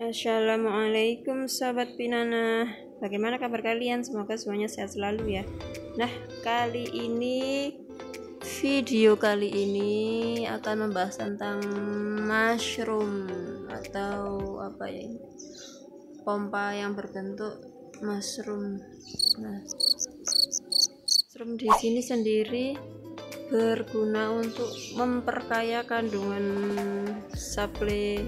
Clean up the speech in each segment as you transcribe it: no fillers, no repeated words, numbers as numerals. Assalamualaikum sahabat Pinana, bagaimana kabar kalian? Semoga semuanya sehat selalu ya. Nah, video kali ini akan membahas tentang mushroom atau apa ya, pompa yang berbentuk mushroom. Nah, mushroom di sini sendiri berguna untuk memperkaya kandungan suplai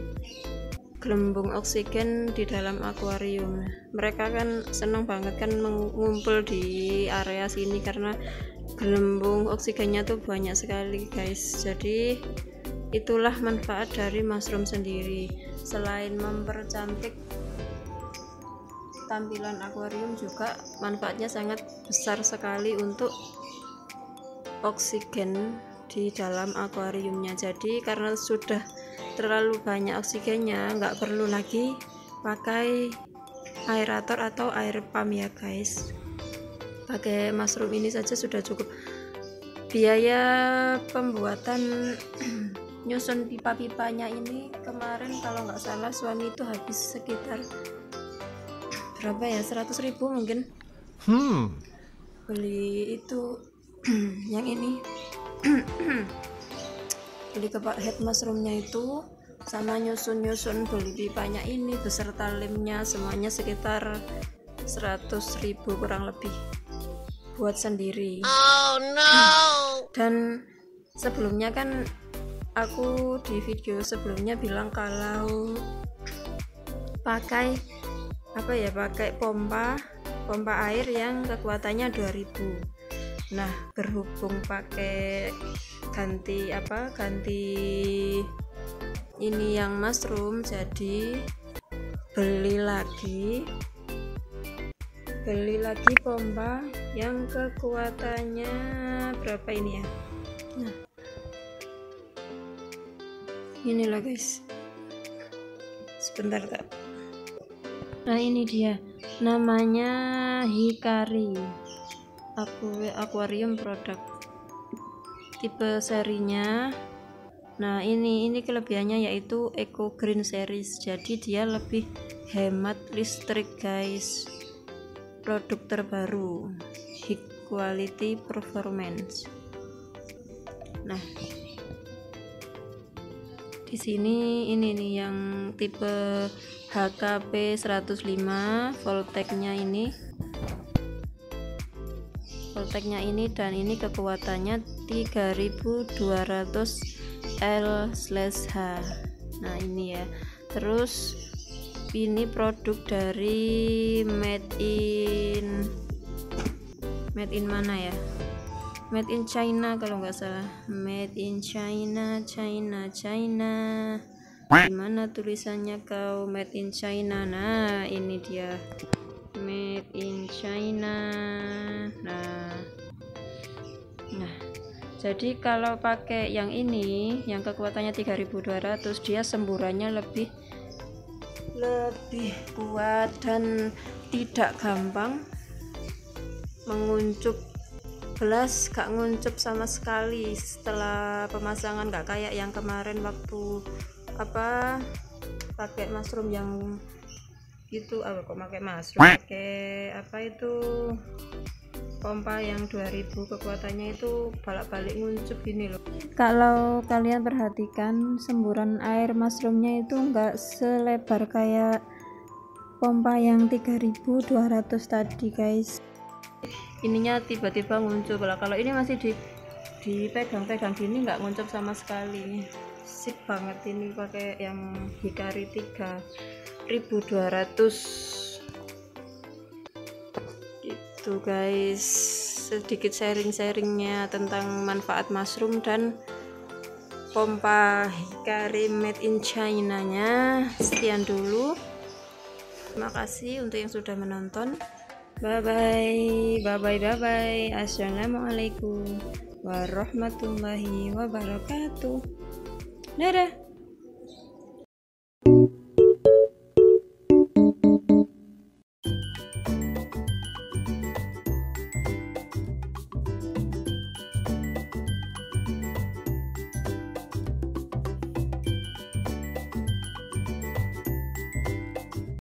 gelembung oksigen di dalam akuarium. Mereka kan senang banget kan mengumpul di area sini karena gelembung oksigennya tuh banyak sekali guys. Jadi itulah manfaat dari mushroom sendiri. Selain mempercantik tampilan akuarium, juga manfaatnya sangat besar sekali untuk oksigen di dalam akuariumnya. Jadi karena sudah terlalu banyak oksigennya, nggak perlu lagi pakai aerator atau air pump ya guys. Pakai mushroom ini saja sudah cukup. Biaya pembuatan nyusun pipa-pipanya ini kemarin kalau nggak salah suami itu habis sekitar berapa ya, 100.000 mungkin. Beli itu yang ini beli kepak head mushroomnya itu, sama nyusun-nyusun beli pipanya ini beserta lemnya, semuanya sekitar 100.000 kurang lebih buat sendiri. Oh no. Dan sebelumnya kan aku di video sebelumnya bilang kalau pakai apa ya, pakai pompa air yang kekuatannya 2000. Nah, berhubung pakai ganti ini yang mushroom, jadi beli lagi pompa yang kekuatannya berapa ini ya. Nah, inilah guys, sebentar Kak. Nah, ini dia namanya Hikari Aquarium produk, tipe serinya. Nah, ini kelebihannya yaitu Eco Green series, jadi dia lebih hemat listrik guys. Produk terbaru High Quality Performance. Nah, di sini ini nih yang tipe HKP 105 volteknya ini. Dan ini kekuatannya 3200 L/H. Nah, ini ya. Terus ini produk dari made in mana ya? Made in China kalau nggak salah. Made in China. Gimana tulisannya kau? Made in China. Nah, ini dia. Made in China. Nah, jadi kalau pakai yang ini yang kekuatannya 3200, dia semburannya lebih kuat dan tidak gampang menguncup belas, gak nguncup sama sekali setelah pemasangan. Gak kayak yang kemarin waktu apa pakai mushroom yang itu pompa yang 2000 kekuatannya itu balak-balik nguncup gini loh. Kalau kalian perhatikan, semburan air mushroomnya itu enggak selebar kayak pompa yang 3200 tadi guys. Ininya tiba-tiba nguncup lah. Kalau ini masih dipegang-pegang gini enggak nguncup sama sekali. Sip banget ini pakai yang Hikari 3200 tuh guys. Sedikit sharing-sharingnya tentang manfaat mushroom dan pompa Hikari made in China nya sekian dulu. Terima kasih untuk yang sudah menonton. Bye bye. Assalamualaikum warahmatullahi wabarakatuh. Dadah.